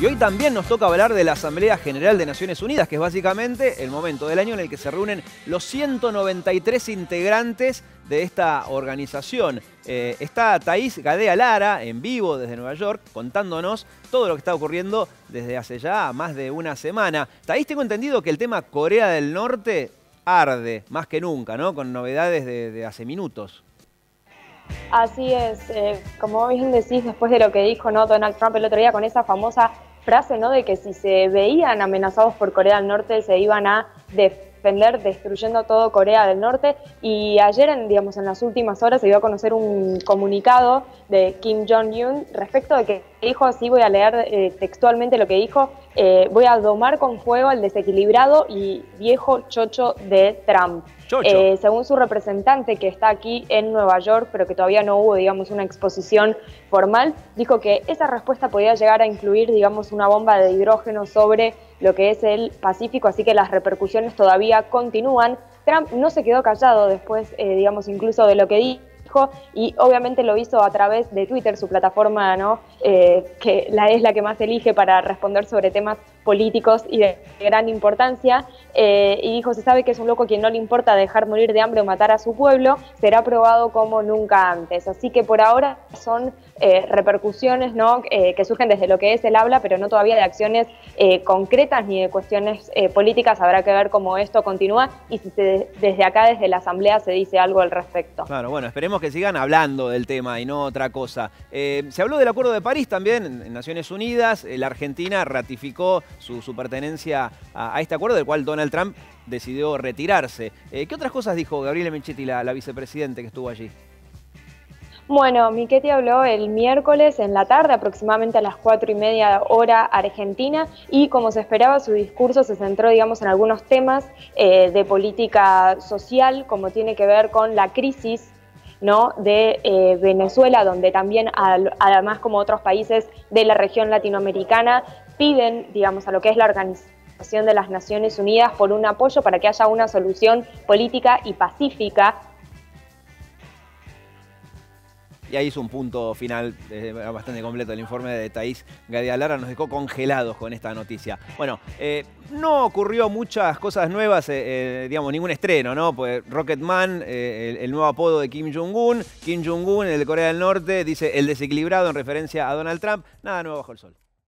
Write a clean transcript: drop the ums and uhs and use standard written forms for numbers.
Y hoy también nos toca hablar de la Asamblea General de Naciones Unidas, que es básicamente el momento del año en el que se reúnen los 193 integrantes de esta organización. Está Thaís Gadea Lara en vivo desde Nueva York contándonos todo lo que está ocurriendo desde hace ya más de una semana. Thaís, tengo entendido que el tema Corea del Norte arde más que nunca, ¿no? Con novedades de hace minutos. Así es, como bien decís, después de lo que dijo, ¿no?, Donald Trump el otro día con esa famosa frase, ¿no?, de que si se veían amenazados por Corea del Norte se iban a defender destruyendo todo Corea del Norte. Y ayer, en las últimas horas, se dio a conocer un comunicado de Kim Jong-un respecto de que dijo, así voy a leer textualmente lo que dijo, voy a domar con fuego el desequilibrado y viejo chocho de Trump. Chocho. Según su representante, que está aquí en Nueva York, pero que todavía no hubo, digamos, una exposición formal, dijo que esa respuesta podía llegar a incluir, digamos, una bomba de hidrógeno sobre lo que es el Pacífico, así que las repercusiones todavía continúan. Trump no se quedó callado después, incluso de lo que dijo, y obviamente lo hizo a través de Twitter, su plataforma, ¿no?, que es la que más elige para responder sobre temas políticos y de gran importancia, y dijo, se sabe que es un loco quien no le importa dejar morir de hambre o matar a su pueblo, será probado como nunca antes. Así que por ahora son repercusiones, ¿no?, que surgen desde lo que es el habla, pero no todavía de acciones concretas ni de cuestiones políticas. Habrá que ver cómo esto continúa y si desde acá, desde la Asamblea, se dice algo al respecto. Claro, bueno, esperemos que sigan hablando del tema y no otra cosa. Se habló del Acuerdo de París también en Naciones Unidas. La Argentina ratificó su pertenencia a este acuerdo, del cual Donald Trump decidió retirarse. ¿Qué otras cosas dijo Gabriela Michetti, la vicepresidente que estuvo allí? Bueno, Michetti habló el miércoles en la tarde, aproximadamente a las 4:30 hora argentina, y como se esperaba, su discurso se centró, digamos, en algunos temas de política social, como tiene que ver con la crisis, ¿no?, de Venezuela, donde también, además, como otros países de la región latinoamericana, piden, digamos, a lo que es la Organización de las Naciones Unidas por un apoyo para que haya una solución política y pacífica. Y ahí hizo un punto final bastante completo. El informe de Thaís Gadea Lara nos dejó congelados con esta noticia. Bueno, no ocurrió muchas cosas nuevas, ningún estreno, ¿no? Pues Rocket Man, el nuevo apodo de Kim Jong-un. Kim Jong-un, el de Corea del Norte, dice el desequilibrado en referencia a Donald Trump. Nada nuevo bajo el sol.